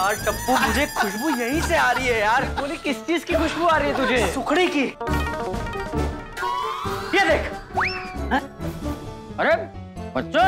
यार टप्पू, मुझे खुशबू यहीं से आ रही है यार। बोले किस चीज की खुशबू आ रही है तुझे? सुखड़ी की। ये देख। है? अरे बच्चों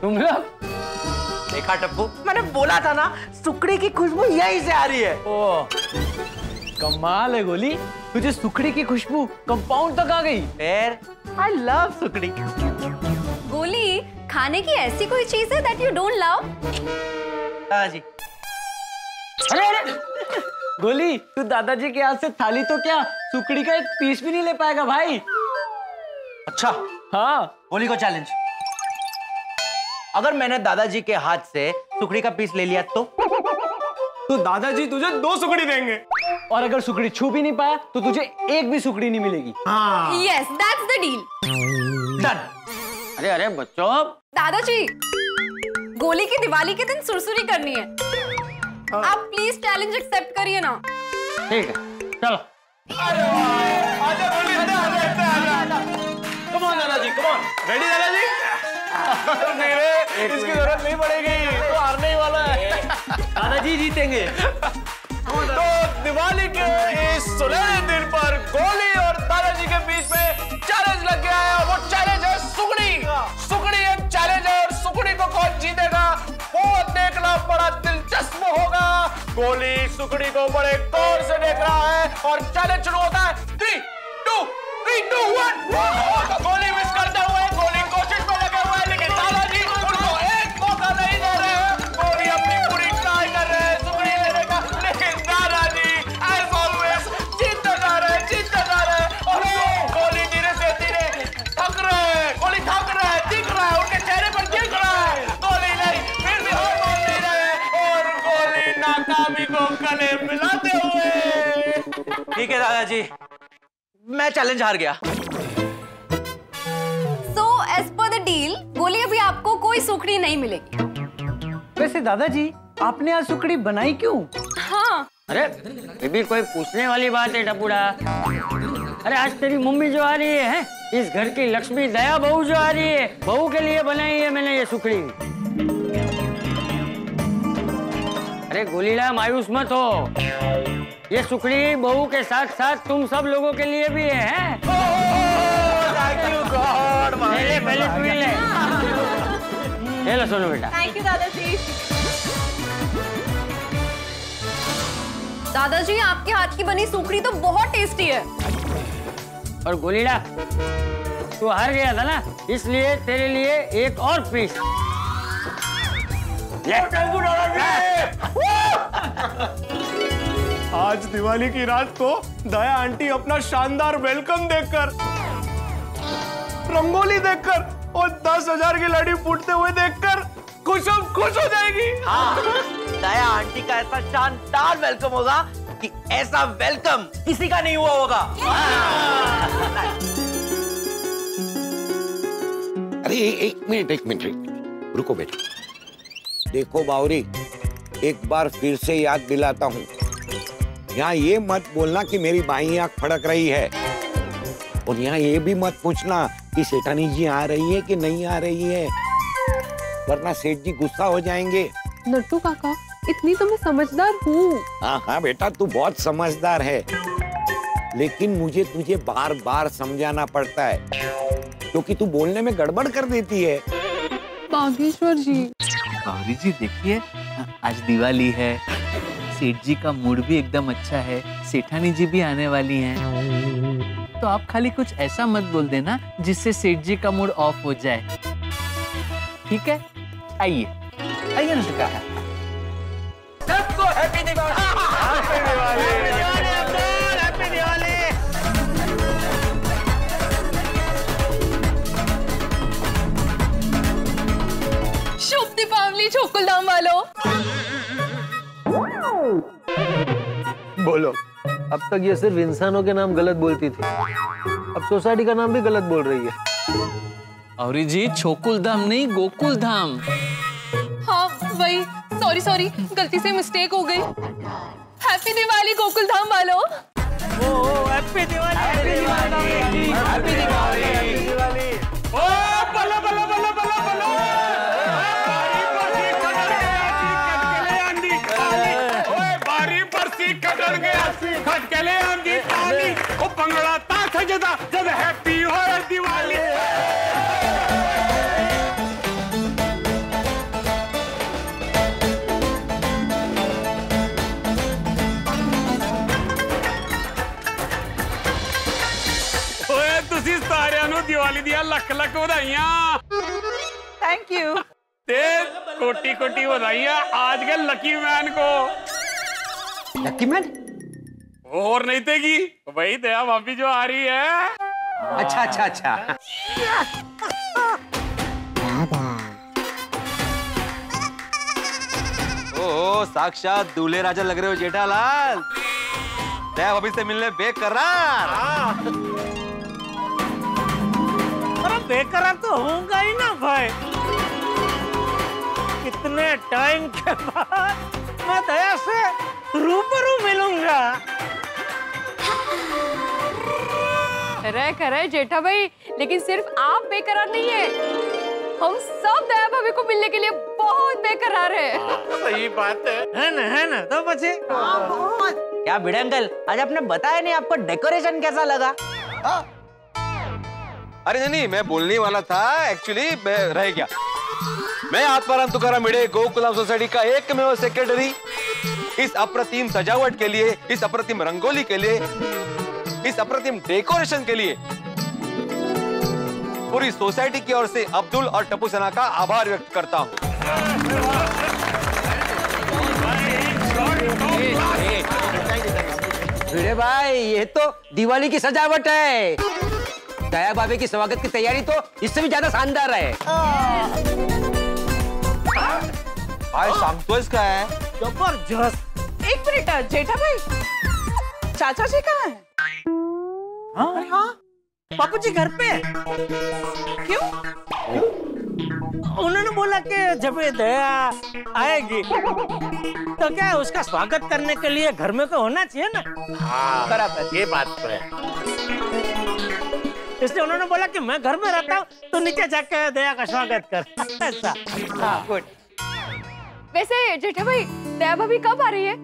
तुम लोग देखा टप्पू, मैंने बोला था ना सुखड़ी की खुशबू यहीं से आ रही है। ओ कमाल है गोली, तुझे सुखड़ी की खुशबू कंपाउंड तक आ गई। फिर आई लव सुखड़ी। गोली, खाने की ऐसी कोई चीज है दैट यू डोंट लव? हाँ जी। अरे अरे गोली, तू दादाजी के हाथ से थाली तो क्या सुखड़ी का एक पीस भी नहीं ले पाएगा भाई। अच्छा हाँ, गोली को चैलेंज। अगर मैंने दादाजी के हाथ से सुखड़ी का पीस ले लिया तो दादाजी तुझे 2 सुखड़ी देंगे, और अगर सुखड़ी छू भी नहीं पाया तो तुझे 1 भी सुखड़ी नहीं मिलेगी। हाँ। Yes, that's the deal. Done. अरे अरे बच्चों, दादाजी गोली की दिवाली के दिन सुरसुरी करनी है। आप प्लीज चैलेंज एक्सेप्ट करिए ना। ठीक है चलो। अरे आजा गोली, आजा आजा आजा। Come on दादाजी, come on. Ready दादाजी? इसकी जरूरत नहीं पड़ेगी, तो हारने ही वाला है। दादाजी जीतेंगे। तो दिवाली के इस सुनहरे दिन पर गोली और दादाजी के बीच में चैलेंज लग गया है, और वो चैलेंज है सुखड़ी। सुखड़ी एक चैलेंज है, और सुखड़ी को कौन जीतेगा वो देखना बड़ा दिलचस्प होगा। गोली सुखड़ी को बड़े गौर से देख रहा है, और चैलेंज शुरू होता है। 3, 2, 1। गोली मिस करता हुआ है, गोली कोशिश में लगे हुआ है, लेकिन दादाजी उनको एक मौका नहीं दे रहे हैं। गोली अपनी पूरी ट्राई कर रहे हैं सुखड़ी लेने का, लेकिन दादाजी एज ऑलवेज जीतते जा रहे हैं। और गोली धीरे से धीरे थक रहे हैं। गोली थक रहा है, दिख रहा है, उनके चेहरे पर दिख रहा है। गोली नहीं, फिर भी हार मान नहीं रहे, और गोली नाकामी को गले मिलाते हुए। ठीक है दादाजी, मैं चैलेंज हार गया। So as per the deal, गोली अभी आपको कोई सुखड़ी नहीं मिलेगी। वैसे दादाजी, आपने आज सुखड़ी बनाई क्यों? हाँ। अरे ये भी कोई पूछने वाली बात है टपुड़ा। अरे आज तेरी मम्मी जो आ रही है, इस घर की लक्ष्मी दया बहू जो आ रही है, बहू के लिए बनाई है मैंने ये सुखड़ी। अरे गोलीला, मायूस मत हो, ये सुखड़ी बहू के साथ साथ तुम सब लोगों के लिए भी है। ले लो सोनू बेटा। थैंक यू दादाजी। दादाजी आपके हाथ की बनी सुखड़ी तो बहुत टेस्टी है। और गोलीला, तू हार गया था ना, इसलिए तेरे लिए एक और पीस। आज दिवाली की रात को दया आंटी अपना शानदार वेलकम देखकर, रंगोली देखकर और 10,000 की लड़ी फूटते हुए देखकर खुश हो जाएगी। हाँ, दया आंटी का ऐसा शानदार वेलकम होगा कि ऐसा वेलकम किसी का नहीं हुआ होगा। अरे एक मिनट रुको बेटा। देखो बावरी, एक बार फिर से याद दिलाता हूँ, यहाँ ये मत बोलना कि मेरी बाईं आंख फड़क रही है, और यहाँ ये भी मत पूछना कि सेठानी जी आ रही है कि नहीं आ रही है, वरना सेठ जी गुस्सा हो जाएंगे। नट्टू काका, इतनी तो मैं समझदार हूँ। हाँ हाँ बेटा, तू बहुत समझदार है, लेकिन मुझे तुझे बार बार समझाना पड़ता है क्योंकि तू बोलने में गड़बड़ कर देती है। बागेश्वर जी, गौरी जी देखिए, आज दिवाली है, सेठ जी का मूड भी एकदम अच्छा है, सेठानी जी भी आने वाली हैं, तो आप खाली कुछ ऐसा मत बोल देना जिससे सेठ जी का मूड ऑफ हो जाए। ठीक है, आइए आइए ना, सबको happy Diwali. Happy Diwali, happy Diwali. शुभ दीपावली गोकुलधाम वालों। बोलो, अब तक ये सिर्फ इंसानों के नाम गलत बोलती थी, अब सोसाइटी का नाम भी गलत बोल रही है। अरे जी, गोकुलधाम नहीं गोकुलधाम। हाँ वही, सॉरी गलती से मिस्टेक हो गई। हैप्पी दिवाली गोकुलधाम वालों। ओ happy Diwali, happy Diwali, happy Diwali, happy Diwali. ओ बल्ला बल्ला बल्ला बल्ला बल्ला। चाहिए था जब हैप्पी और दिवाली। ओए तुसी सारियां नू दिवाली दिया लख लख बधाइयां। Thank you. ते कोटी कोटी बधाइयां आज के लकी मैन को। लकी मैन और नहीं तेगी वही दया भाभी जो आ रही है। अच्छा अच्छा अच्छा ओ साक्षात दूल्हे राजा लग रहे हो जेठालाल। दया भाभी से मिलने बेकरार। अरे बेकरार तो होगा ही ना भाई, कितने टाइम के बाद मैं दया से रूबरू मिलूंगा। करे जेठा भाई, लेकिन सिर्फ आप बेकरार नहीं है, हम सब दया भाभी को मिलने के लिए बहुत बेकरार है। सही बात है ना तो बच्चे बहुत। क्या भिड़े अंकल आज आपने बताया नहीं आपको डेकोरेशन कैसा लगा? अरे नहीं मैं बोलने वाला था, एक्चुअली रह गया। मैं आत्माराम तुकाराम भिड़े गोकुलधाम सोसाइटी का एकमेव सेक्रेटरी इस अप्रतिम सजावट के लिए, इस अप्रतिम रंगोली के लिए, इस अप्रतिम डेकोरेशन के लिए पूरी सोसाइटी की ओर से अब्दुल और टपू सेना का आभार व्यक्त करता हूं। भिड़े भाई ये तो दिवाली की सजावट है, दया भाभी की स्वागत की तैयारी तो इससे भी ज्यादा शानदार है। भाई संतोष का है जबरदस्त। एक मिनट जेठा भाई चाचा जी कहाँ है? हाँ? हाँ? पापू जी घर पे। क्यों? उन्होंने बोला कि जब दया आएगी तो क्या उसका स्वागत करने के लिए घर में को होना चाहिए ना। हाँ, बराबर ये बात है। इसलिए उन्होंने बोला कि मैं घर में रहता हूँ तो नीचे जाके दया का स्वागत कर। ऐसा हाँ गुड। वैसे जेठा भाई दया भाभी कब आ रही है?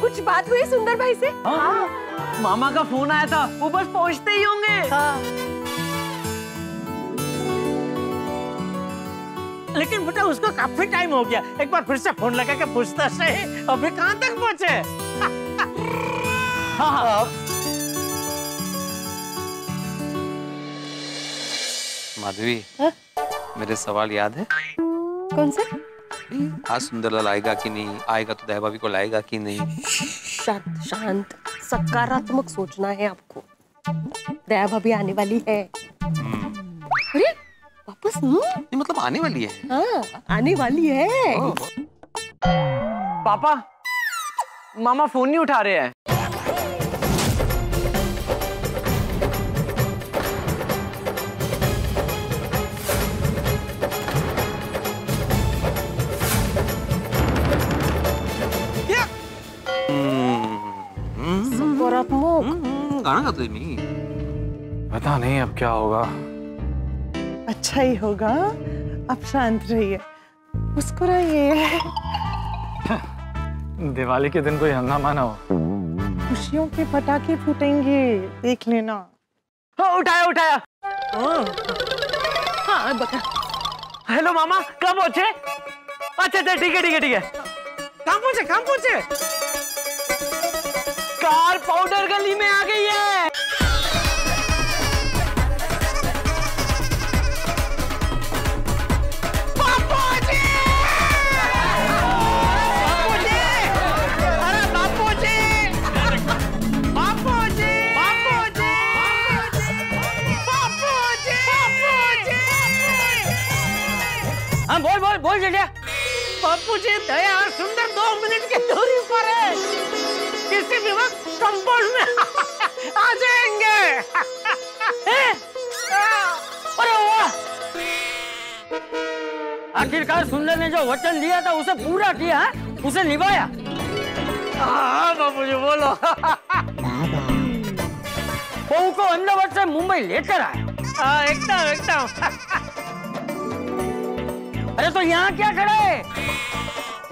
कुछ बात हुई सुंदर भाई से? हाँ मामा का फोन आया था, वो बस पहुंचते ही होंगे। हाँ। लेकिन बेटा उसको काफी टाइम हो गया, एक बार फिर से फोन लगा के पूछता सही अभी कहाँ तक पहुंचे। हाँ हाँ माधवी मेरे सवाल याद है? कौन से? आज सुंदरलाल आएगा कि नहीं, आएगा तो दया भाभी को लाएगा कि नहीं। शांत शांत सकारात्मक सोचना है आपको, दया भाभी आने वाली है। अरे वापस नहीं मतलब आने वाली है। हाँ, आने वाली है। पापा मामा फोन नहीं उठा रहे हैं। गाना गाते मी पता नहीं अब क्या होगा। अच्छा ही होगा, अब शांत रहिए मुस्कुराइए। दिवाली के दिन कोई हंगामा ना हो, खुशियों के पटाखे फूटेंगे देख लेना। हाँ उठाया उठाया। हाँ बता। हेलो मामा कब पहुंचे? अच्छा अच्छा ठीक है ठीक है ठीक है। कहाँ पहुंचे कहाँ पहुंचे? कार पाउडर गली में आ गई है। बापू जी! बापू जी! अरे बापू जी! बापू जी! बापू जी! बापू जी! हाँ बोल बोल बोल जलिया। बापू जी दया सुंदर 2 मिनट के दूरी पर है, किसी भी वक्त कंपाउंड में आ जाएंगे। अरे वाह आखिरकार सुंदर ने जो वचन दिया था उसे पूरा किया, उसे निभाया। हाँ बाबूजी बोलो। बहू को अहमदाबाद से मुंबई लेकर आया। एकदम एकदम। अरे तो यहाँ क्या खड़ा है,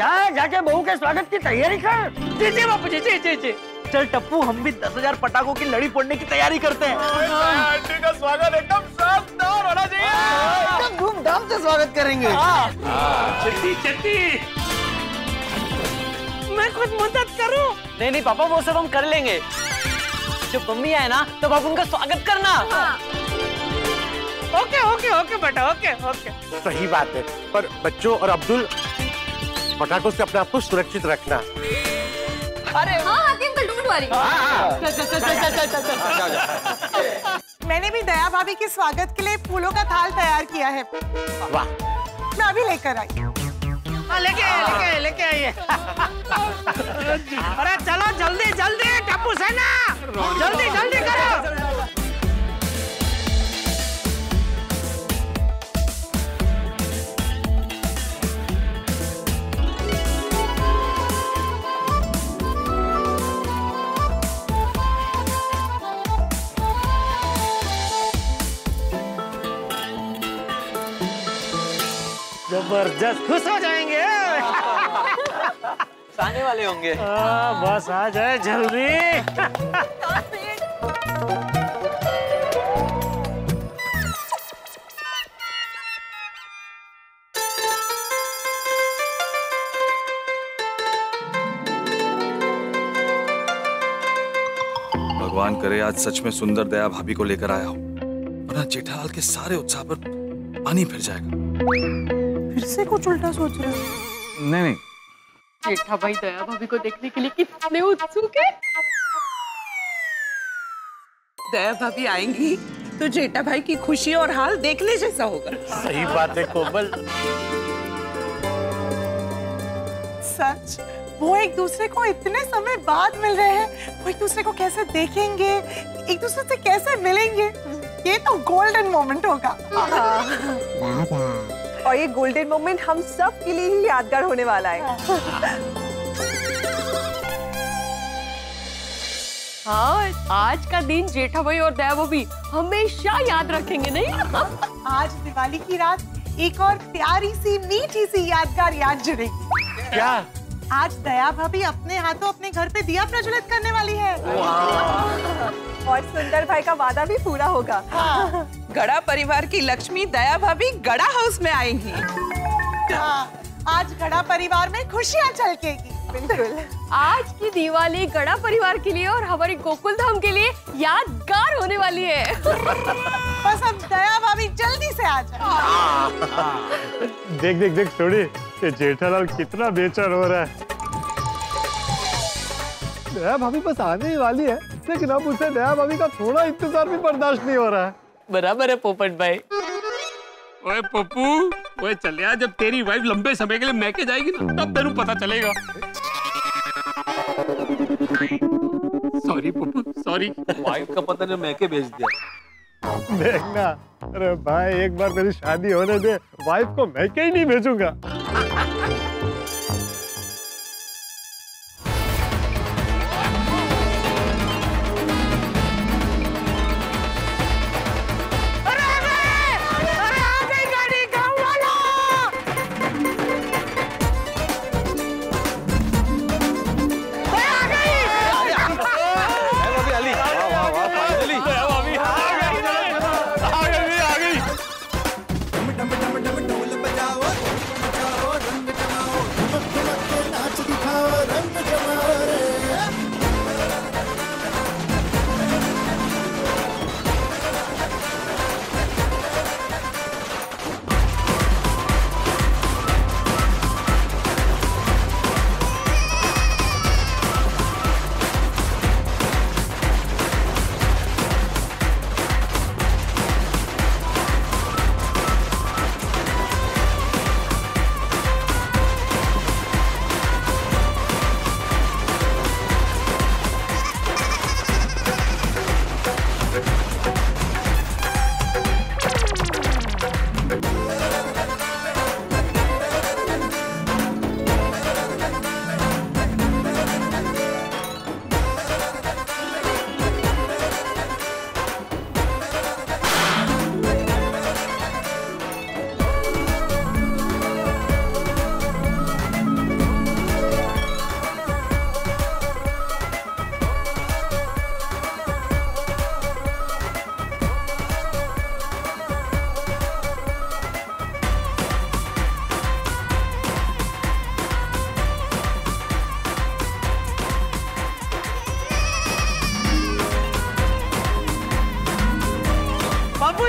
जा जाके बहू के स्वागत की तैयारी कर। जी जी बापू जी जी जी जी चल टप्पू, हम भी 10,000 पटाखों की लड़ी फोड़ने की तैयारी करते हैं। आंटी का स्वागत एकदम शानदार होना चाहिए, एकदम धूमधाम से स्वागत करेंगे। चट्टी चट्टी, मैं खुद मदद करूं? नहीं नहीं पापा, वो सब हम कर लेंगे। जब मम्मी आए ना तब आप उनका स्वागत करना। ओके ओके ओके बेटा, ओके ओके। सही बात है, पर बच्चों और अब्दुल, पटाखों से अपने आप को सुरक्षित रखना। अरे हाँ आती अंकल, डोंट वरी। मैंने भी दया भाभी के स्वागत के लिए फूलों का थाल तैयार किया है। वाह, मैं अभी लेकर आई। लेके लेके आइए। अरे चलो जल्दी जल्दी, टप्पू सेना जल्दी जल्दी करो। जबरदस्त खुश हो जाएंगे, आने वाले होंगे। बस आ जाए जल्दी। भगवान करे आज सच में सुंदर दया भाभी को लेकर आया हो, वरना जेठालाल के सारे उत्साह पर पानी फिर जाएगा। फिर से कुछ उल्टा सोच रहे हो? नहीं नहीं, जेठा भाई दया भाभी को देखने के लिए कितने उत्सुक हैं। दया भाभी आएंगी तो जेठा भाई की खुशी और हाल देखने जैसा होगा। सही बात है कोमल। सच, वो एक दूसरे को इतने समय बाद मिल रहे हैं, वो एक दूसरे को कैसे देखेंगे, एक दूसरे से कैसे मिलेंगे, ये तो गोल्डन मोमेंट होगा। और ये गोल्डन मोमेंट हम सब के लिए ही यादगार होने वाला है। हाँ, आज का दिन जेठा भाई और दया भाभी हमेशा याद रखेंगे। नहीं, आज दिवाली की रात एक और प्यारी सी मीठी सी यादगार याद जुड़ेगी। क्या? आज दया भाभी अपने हाथों अपने घर पे दिया प्रज्वलित करने वाली है। और सुंदर भाई का वादा भी पूरा होगा। हाँ। गड़ा परिवार की लक्ष्मी दया भाभी गड़ा हाउस में आएंगी। हाँ, आज गड़ा परिवार में खुशियाँ छलकेगी। बिल्कुल, आज की दिवाली गड़ा परिवार के लिए और हमारे गोकुलधाम के लिए यादगार होने वाली है। बस अब दया भाभी जल्दी से आ जाए। देख देख देख छोड़ी, जेठालाल कितना बेचैन हो रहा है। दया भाभी बस आने ही वाली है, लेकिन अब उसे दया भाभी का थोड़ा इंतजार भी बर्दाश्त नहीं हो रहा है। बराबर है पोपट भाई। ओए पप्पू, ओए चल यार, जब तेरी वाइफ लंबे समय के लिए मैके जाएगी ना तब तेरे पता चलेगा। Sorry Pappu, sorry. वाइफ का पता नहीं मैके भेज दिया। देखना, अरे भाई एक बार मेरी शादी होने दे, वाइफ को मैके ही नहीं भेजूंगा।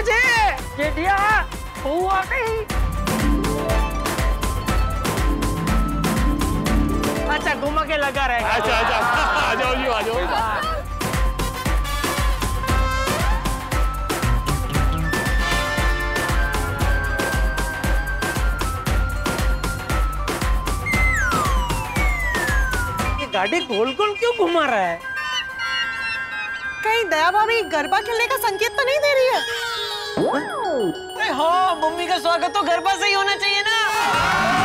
मुझे ये दिया हुआ नहीं। अच्छा घुमा के लगा रहेगा। अच्छा अच्छा आ जाओ जी आ जाओ। गाड़ी गोल गोल क्यों घुमा रहा है? कहीं दया भाभी गरबा खेलने का संकेत तो नहीं दे रही है? अरे हाँ, मम्मी का स्वागत तो गरबा से ही होना चाहिए ना।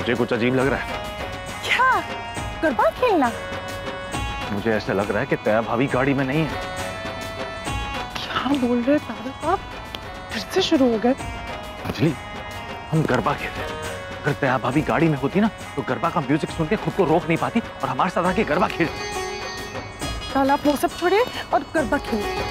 मुझे कुछ अजीब लग रहा है। क्या? गरबा खेलना? मुझे ऐसा लग रहा है कि दया भाभी गाड़ी में नहीं है। क्या बोल रहे तारक आप? फिर से शुरू हो गए। अंजलि, हम गरबा खेलते हैं। अगर दया भाभी गाड़ी में होती ना तो गरबा का म्यूजिक सुन के खुद को रोक नहीं पाती और हमारे साथ आके गरबा खेलती। ताला आप वो सब छोड़िए और गरबा खेलिए।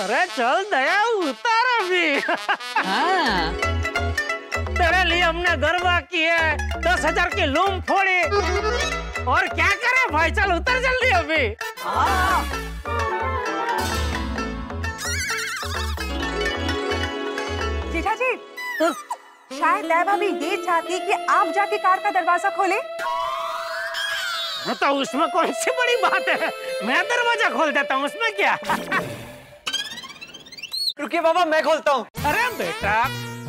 अरे चल दया उतारा भी। हाँ। तेरे लिए हमने गरबा की है, 10,000 की लूम फोड़ी और क्या करे भाई, चल उतर जल्दी अभी। हाँ। जीजा जी, शायद दया भाभी ये चाहती कि आप जाके कार का दरवाजा खोले। तो उसमें कौन सी बड़ी बात है, मैं दरवाजा खोल देता हूँ, उसमें क्या। रुकिए बाबा मैं खोलता हूँ। अरे बेटा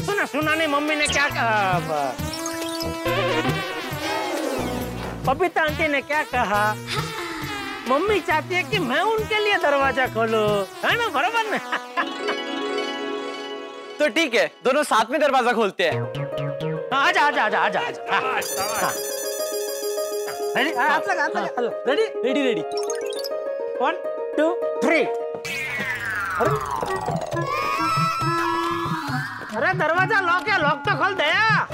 सुना सुना नहीं मम्मी ने क्या कहा, बबीता आंटी ने क्या कहा। मम्मी चाहती है कि मैं उनके लिए दरवाजा खोलूं, है ना, बराबर ना। तो ठीक है दोनों साथ में दरवाजा खोलते हैं। आजा आजा आजा आजा रेडी रेडी रेडी 1 2 3। अरे दरवाजा लॉक है, लॉक तो खोल दया।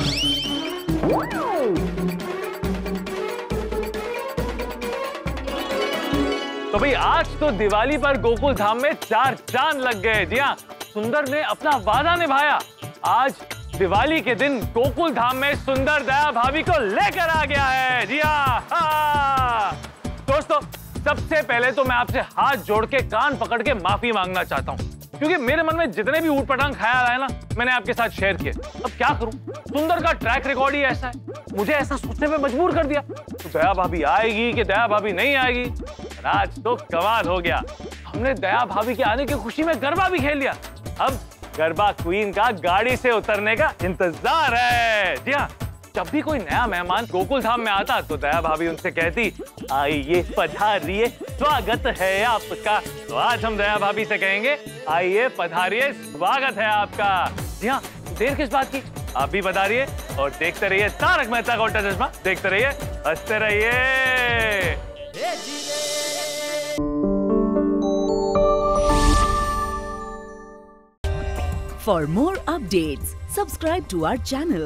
तो भाई आज तो दिवाली पर गोकुल धाम में 4 चांद लग गए। जी हाँ, सुंदर ने अपना वादा निभाया, आज दिवाली के दिन गोकुल धाम में सुंदर दया भाभी को लेकर आ गया है। जी हाँ दोस्तों, सबसे पहले तो मैं आपसे हाथ जोड़ के कान पकड़ के माफी मांगना चाहता हूँ, क्योंकि मेरे मन में जितने भी ऊटपटांग ख्याल आए ना मैंने आपके साथ शेयर किए। अब क्या करूं, सुंदर का ट्रैक रिकॉर्ड ही ऐसा है, मुझे ऐसा सोचने पे मजबूर कर दिया। तो दया भाभी आएगी कि दया भाभी नहीं आएगी, आज तो कमाल हो गया। हमने दया भाभी के आने की खुशी में गरबा भी खेल लिया, अब गरबा क्वीन का गाड़ी से उतरने का इंतजार है। जी हाँ, जब भी कोई नया मेहमान गोकुल धाम में आता तो दया भाभी उनसे कहती आइए पधारिए स्वागत है आपका। तो आज हम दया भाभी से कहेंगे आइए पधारिए स्वागत है आपका। जी हाँ, देर किस बात की, आप भी पधारिए और देखते रहिए तारक मेहता का उल्टा चश्मा, देखते रहिए हंसते रहिए। For more updates, subscribe to our channel.